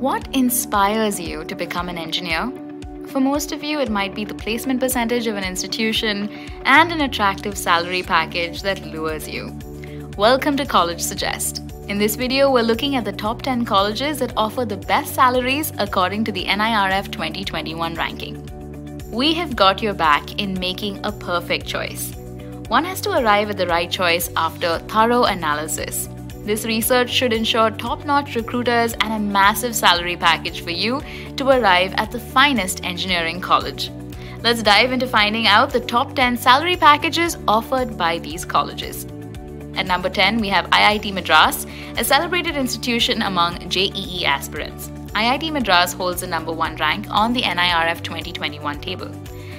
What inspires you to become an engineer? For most of you, it might be the placement percentage of an institution and an attractive salary package that lures you. Welcome to College Suggest. In this video, we're looking at the top 10 colleges that offer the best salaries according to the NIRF 2021 ranking. We have got your back in making a perfect choice. One has to arrive at the right choice after thorough analysis. This research should ensure top-notch recruiters and a massive salary package for you to arrive at the finest engineering college. Let's dive into finding out the top 10 salary packages offered by these colleges. At number 10, we have IIT Madras, a celebrated institution among JEE aspirants. IIT Madras holds the number 1 rank on the NIRF 2021 table.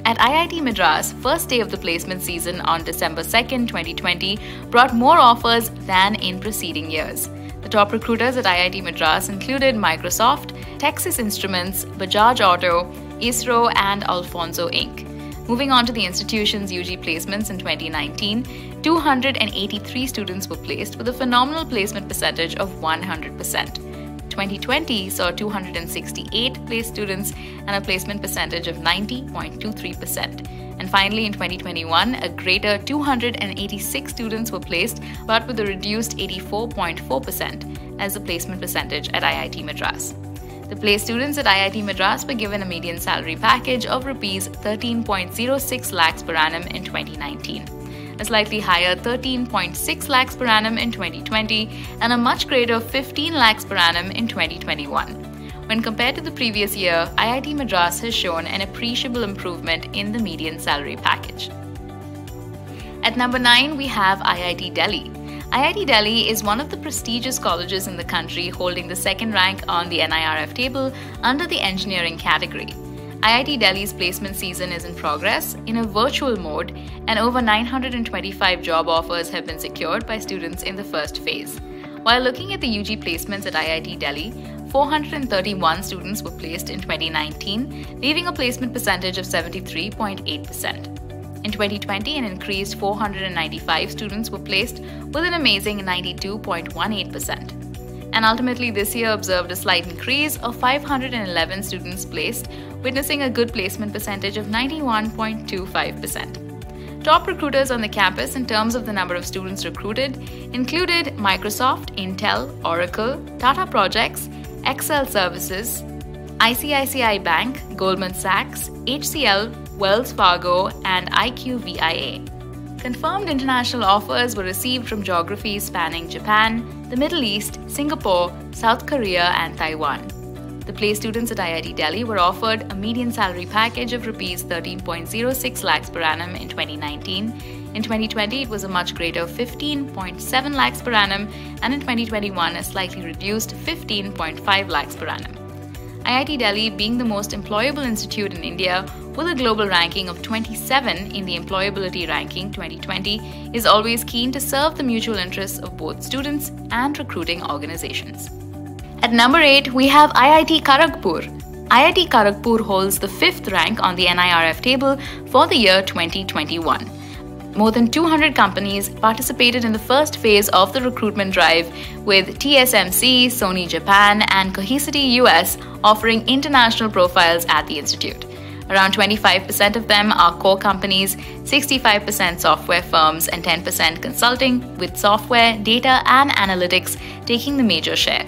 At IIT Madras, first day of the placement season on December 2nd, 2020 brought more offers than in preceding years. The top recruiters at IIT Madras included Microsoft, Texas Instruments, Bajaj Auto, ISRO and Alfonso Inc. Moving on to the institution's UG placements in 2019, 283 students were placed with a phenomenal placement percentage of 100%. 2020 saw 268 placed students and a placement percentage of 90.23%. And finally, in 2021, a greater 286 students were placed, but with a reduced 84.4% as the placement percentage at IIT Madras. The placed students at IIT Madras were given a median salary package of Rs 13.06 lakhs per annum in 2019. A slightly higher 13.6 lakhs per annum in 2020 and a much greater 15 lakhs per annum in 2021. When compared to the previous year, IIT Madras has shown an appreciable improvement in the median salary package. At number 9, we have IIT Delhi. IIT Delhi is one of the prestigious colleges in the country, holding the second rank on the NIRF table under the engineering category. IIT Delhi's placement season is in progress in a virtual mode, and over 925 job offers have been secured by students in the first phase. While looking at the UG placements at IIT Delhi, 431 students were placed in 2019, leaving a placement percentage of 73.8%. In 2020, an increased 495 students were placed with an amazing 92.18%. And ultimately, this year observed a slight increase of 511 students placed, witnessing a good placement percentage of 91.25%. Top recruiters on the campus in terms of the number of students recruited included Microsoft, Intel, Oracle, Tata Projects, Excel Services, ICICI Bank, Goldman Sachs, HCL, Wells Fargo, and IQVIA. Confirmed international offers were received from geographies spanning Japan, the Middle East, Singapore, South Korea, and Taiwan. The placed students at IIT Delhi were offered a median salary package of Rs 13.06 lakhs per annum in 2019. In 2020, it was a much greater 15.7 lakhs per annum, and in 2021, a slightly reduced 15.5 lakhs per annum. IIT Delhi being the most employable institute in India, with a global ranking of 27 in the Employability Ranking 2020, is always keen to serve the mutual interests of both students and recruiting organizations. At number 8, we have IIT Kharagpur. IIT Kharagpur holds the 5th rank on the NIRF table for the year 2021. More than 200 companies participated in the first phase of the recruitment drive, with TSMC, Sony Japan, and Cohesity US offering international profiles at the institute. Around 25% of them are core companies, 65% software firms, and 10% consulting, with software, data, and analytics taking the major share.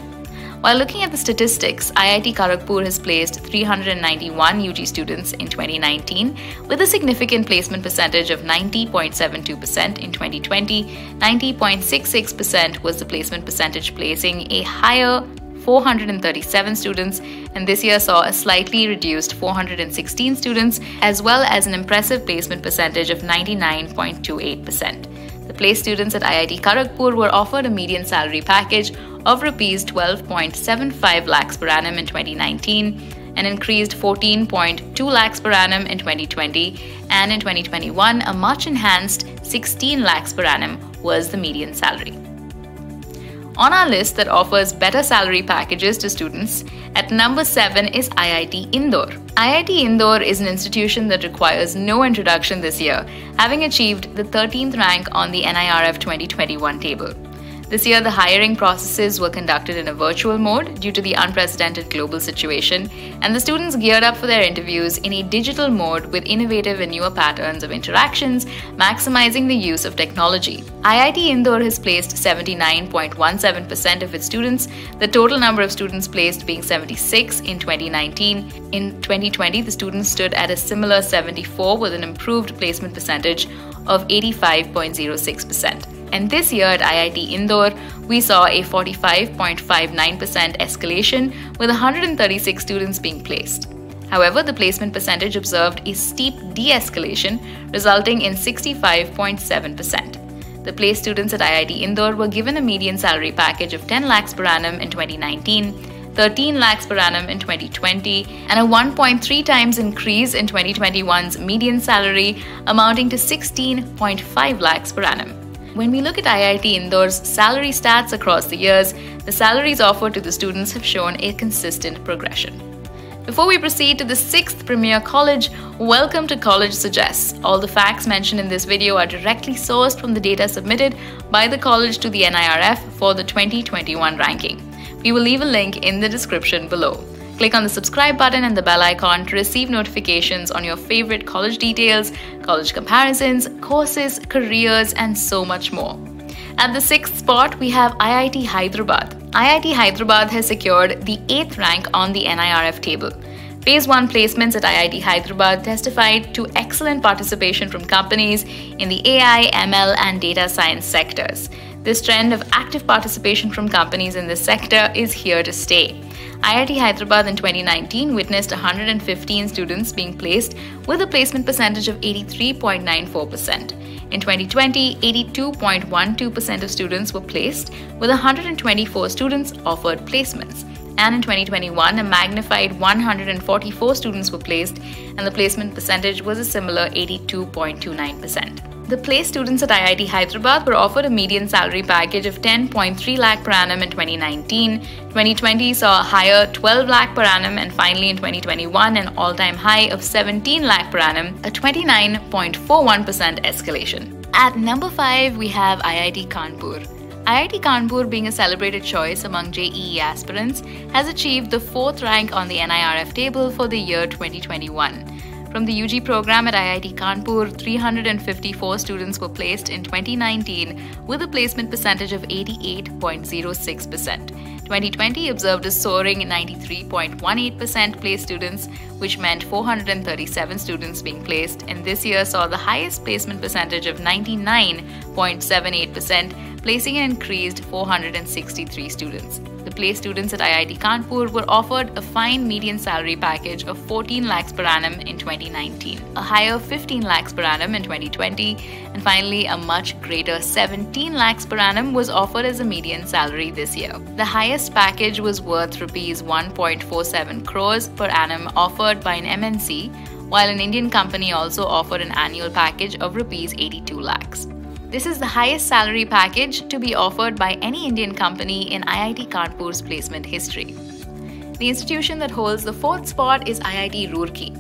While looking at the statistics, IIT Kharagpur has placed 391 UG students in 2019 with a significant placement percentage of 90.72% in 2020. 90.66% was the placement percentage, placing a higher 437 students, and this year saw a slightly reduced 416 students, as well as an impressive placement percentage of 99.28%. The placed students at IIT Kharagpur were offered a median salary package of Rs 12.75 lakhs per annum in 2019, an increased 14.2 lakhs per annum in 2020, and in 2021, a much enhanced 16 lakhs per annum was the median salary. On our list that offers better salary packages to students, at number 7 is IIT Indore. IIT Indore is an institution that requires no introduction this year, having achieved the 13th rank on the NIRF 2021 table. This year, the hiring processes were conducted in a virtual mode due to the unprecedented global situation, and the students geared up for their interviews in a digital mode with innovative and newer patterns of interactions, maximizing the use of technology. IIT Indore has placed 79.17% of its students, the total number of students placed being 76 in 2019. In 2020, the students stood at a similar 74 with an improved placement percentage of 85.06%. And this year at IIT Indore, we saw a 45.59% escalation with 136 students being placed. However, the placement percentage observed a steep de-escalation, resulting in 65.7%. The placed students at IIT Indore were given a median salary package of 10 lakhs per annum in 2019, 13 lakhs per annum in 2020, and a 1.3 times increase in 2021's median salary, amounting to 16.5 lakhs per annum. When we look at IIT Indore's salary stats across the years, the salaries offered to the students have shown a consistent progression. Before we proceed to the sixth premier college, welcome to College Suggests. All the facts mentioned in this video are directly sourced from the data submitted by the college to the NIRF for the 2021 ranking. We will leave a link in the description below. Click on the subscribe button and the bell icon to receive notifications on your favorite college details, college comparisons, courses, careers, and so much more. At the sixth spot, we have IIT Hyderabad. IIT Hyderabad has secured the 8th rank on the NIRF table. Phase 1 placements at IIT Hyderabad testified to excellent participation from companies in the AI, ML, and data science sectors. This trend of active participation from companies in this sector is here to stay. IIT Hyderabad in 2019 witnessed 115 students being placed with a placement percentage of 83.94%. In 2020, 82.12% of students were placed with 124 students offered placements. And in 2021, a magnified 144 students were placed and the placement percentage was a similar 82.29%. The placed students at IIT Hyderabad were offered a median salary package of 10.3 lakh per annum in 2019. 2020 saw a higher 12 lakh per annum, and finally in 2021 an all-time high of 17 lakh per annum, a 29.41% escalation. At number 5, we have IIT Kanpur. IIT Kanpur, being a celebrated choice among JEE aspirants, has achieved the 4th rank on the NIRF table for the year 2021. From the UG program at IIT Kanpur, 354 students were placed in 2019 with a placement percentage of 88.06%. 2020 observed a soaring 93.18% placed students, which meant 437 students being placed, and this year saw the highest placement percentage of 99.78%, placing an increased 463 students. The placed students at IIT Kanpur were offered a fine median salary package of 14 lakhs per annum in 2019, a higher 15 lakhs per annum in 2020, and finally a much greater 17 lakhs per annum was offered as a median salary this year. The highest package was worth rupees 1.47 crores per annum offered by an MNC, while an Indian company also offered an annual package of rupees 82 lakhs. This is the highest salary package to be offered by any Indian company in IIT Kanpur's placement history. The institution that holds the 4th spot is IIT Roorkee.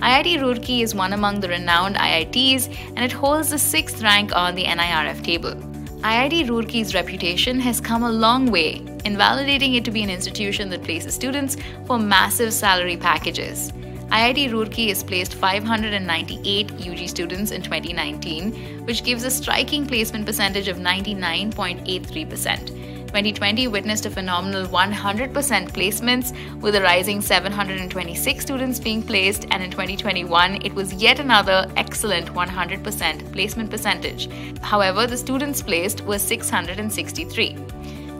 IIT Roorkee is one among the renowned IITs and it holds the 6th rank on the NIRF table. IIT Roorkee's reputation has come a long way, invalidating it to be an institution that places students for massive salary packages. IIT Roorkee has placed 598 UG students in 2019, which gives a striking placement percentage of 99.83%. 2020 witnessed a phenomenal 100% placements, with a rising 726 students being placed, and in 2021 it was yet another excellent 100% placement percentage. However, the students placed were 663.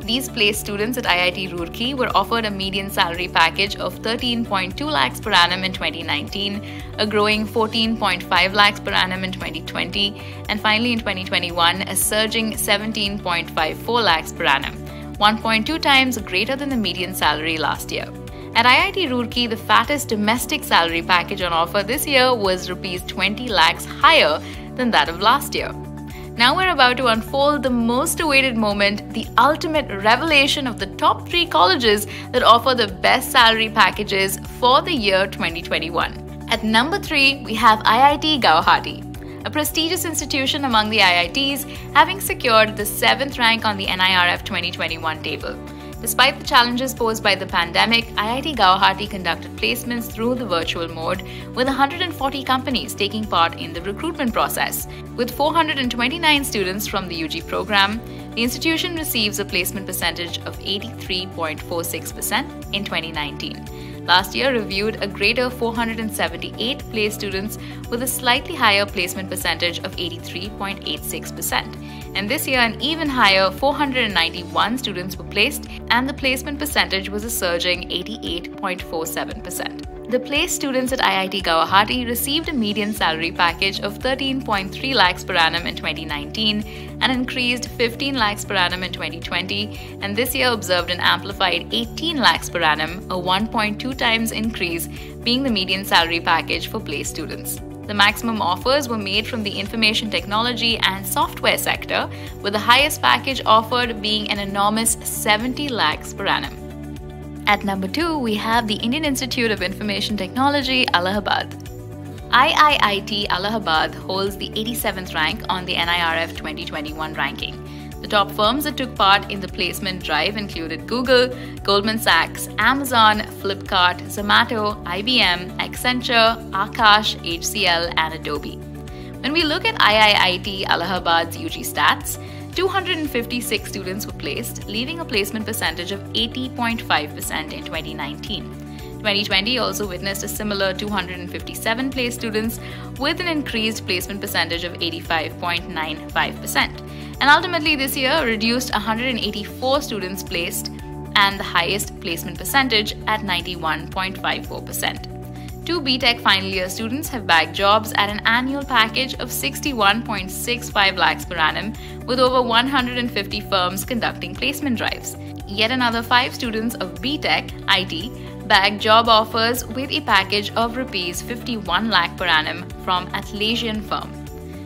These placed students at IIT Roorkee were offered a median salary package of 13.2 lakhs per annum in 2019, a growing 14.5 lakhs per annum in 2020, and finally in 2021 a surging 17.54 lakhs per annum, 1.2 times greater than the median salary last year. At IIT Roorkee, the fattest domestic salary package on offer this year was rupees 20 lakhs higher than that of last year. Now we're about to unfold the most awaited moment, the ultimate revelation of the top 3 colleges that offer the best salary packages for the year 2021. At number 3, we have IIT Guwahati. a prestigious institution among the IITs, having secured the 7th rank on the NIRF 2021 table. Despite the challenges posed by the pandemic, IIT Guwahati conducted placements through the virtual mode, with 140 companies taking part in the recruitment process. With 429 students from the UG program, the institution receives a placement percentage of 83.46% in 2019. Last year reviewed a greater 478 placed students with a slightly higher placement percentage of 83.86%. And this year an even higher 491 students were placed, and the placement percentage was a surging 88.47%. The placed students at IIT Guwahati received a median salary package of 13.3 lakhs per annum in 2019 and increased 15 lakhs per annum in 2020, and this year observed an amplified 18 lakhs per annum, a 1.2 times increase being the median salary package for placed students. The maximum offers were made from the information technology and software sector, with the highest package offered being an enormous 70 lakhs per annum. At number 2, we have the Indian Institute of Information Technology, Allahabad. IIIT Allahabad holds the 87th rank on the NIRF 2021 ranking. The top firms that took part in the placement drive included Google, Goldman Sachs, Amazon, Flipkart, Zomato, IBM, Accenture, Akash, HCL, and Adobe. When we look at IIIT Allahabad's UG stats, 256 students were placed, leaving a placement percentage of 80.5% in 2019. 2020 also witnessed a similar 257 placed students with an increased placement percentage of 85.95%. And ultimately this year reduced 184 students placed and the highest placement percentage at 91.54%. Two BTech final year students have bagged jobs at an annual package of 61.65 lakhs per annum, with over 150 firms conducting placement drives. Yet another 5 students of BTech IT bagged job offers with a package of Rs 51 lakh per annum from Atlassian firm.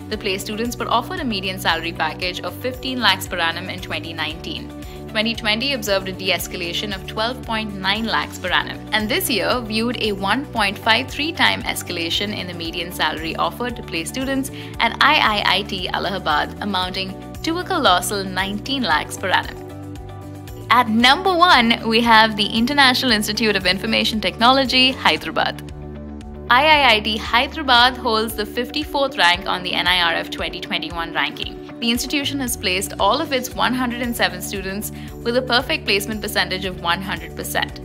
The placed students were offered a median salary package of 15 lakhs per annum in 2019. 2020 observed a de-escalation of 12.9 lakhs per annum, and this year viewed a 1.53-time escalation in the median salary offered to placed students at IIIT Allahabad, amounting to a colossal 19 lakhs per annum. At number 1, we have the International Institute of Information Technology, Hyderabad. IIIT Hyderabad holds the 54th rank on the NIRF 2021 ranking. The institution has placed all of its 107 students with a perfect placement percentage of 100%.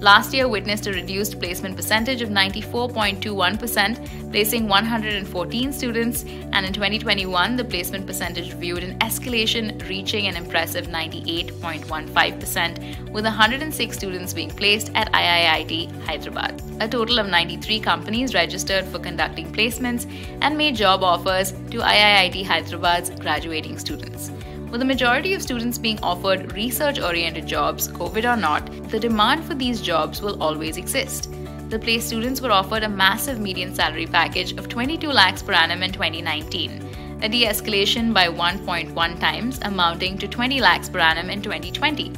Last year witnessed a reduced placement percentage of 94.21%, placing 114 students, and in 2021 the placement percentage viewed an escalation reaching an impressive 98.15%, with 106 students being placed at IIIT Hyderabad. A total of 93 companies registered for conducting placements and made job offers to IIIT Hyderabad's graduating students. With the majority of students being offered research-oriented jobs, COVID or not, the demand for these jobs will always exist. The placed students were offered a massive median salary package of 22 lakhs per annum in 2019, a de-escalation by 1.1 times amounting to 20 lakhs per annum in 2020.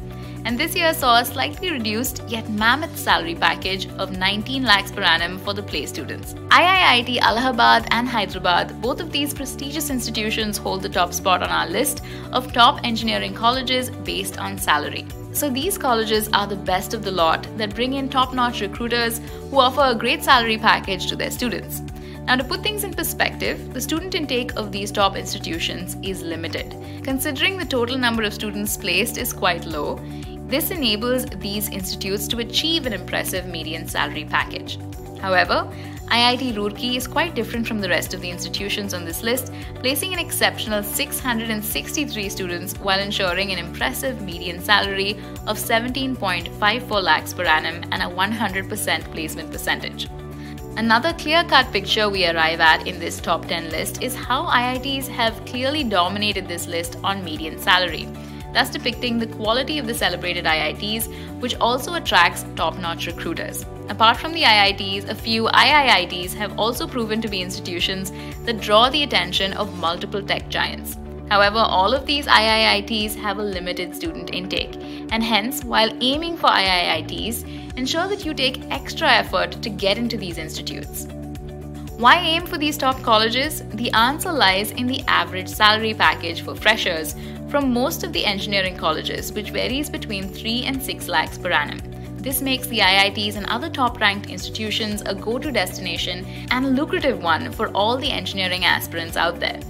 And this year saw a slightly reduced yet mammoth salary package of 19 lakhs per annum for the placed students. IIIT Allahabad and Hyderabad, both of these prestigious institutions hold the top spot on our list of top engineering colleges based on salary. So these colleges are the best of the lot that bring in top-notch recruiters who offer a great salary package to their students. Now, to put things in perspective, the student intake of these top institutions is limited. Considering the total number of students placed is quite low, this enables these institutes to achieve an impressive median salary package. However, IIT Roorkee is quite different from the rest of the institutions on this list, placing an exceptional 663 students while ensuring an impressive median salary of 17.54 lakhs per annum and a 100% placement percentage. Another clear-cut picture we arrive at in this top 10 list is how IITs have clearly dominated this list on median salary, thus depicting the quality of the celebrated IITs, which also attracts top-notch recruiters. Apart from the IITs, a few IIITs have also proven to be institutions that draw the attention of multiple tech giants. However, all of these IIITs have a limited student intake, and hence, while aiming for IIITs, ensure that you take extra effort to get into these institutes. Why aim for these top colleges? The answer lies in the average salary package for freshers from most of the engineering colleges, which varies between 3 and 6 lakhs per annum. This makes the IITs and other top-ranked institutions a go-to destination and a lucrative one for all the engineering aspirants out there.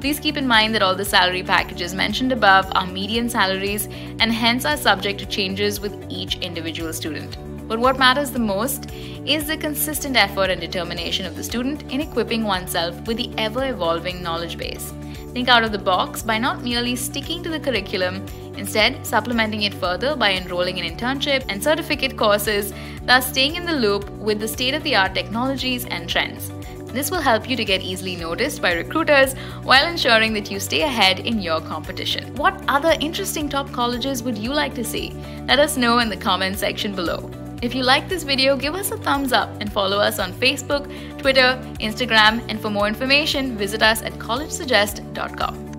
Please keep in mind that all the salary packages mentioned above are median salaries and hence are subject to changes with each individual student. But what matters the most is the consistent effort and determination of the student in equipping oneself with the ever-evolving knowledge base. Think out of the box by not merely sticking to the curriculum, instead supplementing it further by enrolling in internship and certificate courses, thus staying in the loop with the state-of-the-art technologies and trends. This will help you to get easily noticed by recruiters while ensuring that you stay ahead in your competition. What other interesting top colleges would you like to see? Let us know in the comment section below. If you like this video, give us a thumbs up and follow us on Facebook, Twitter, Instagram, and for more information, visit us at collegesuggest.com.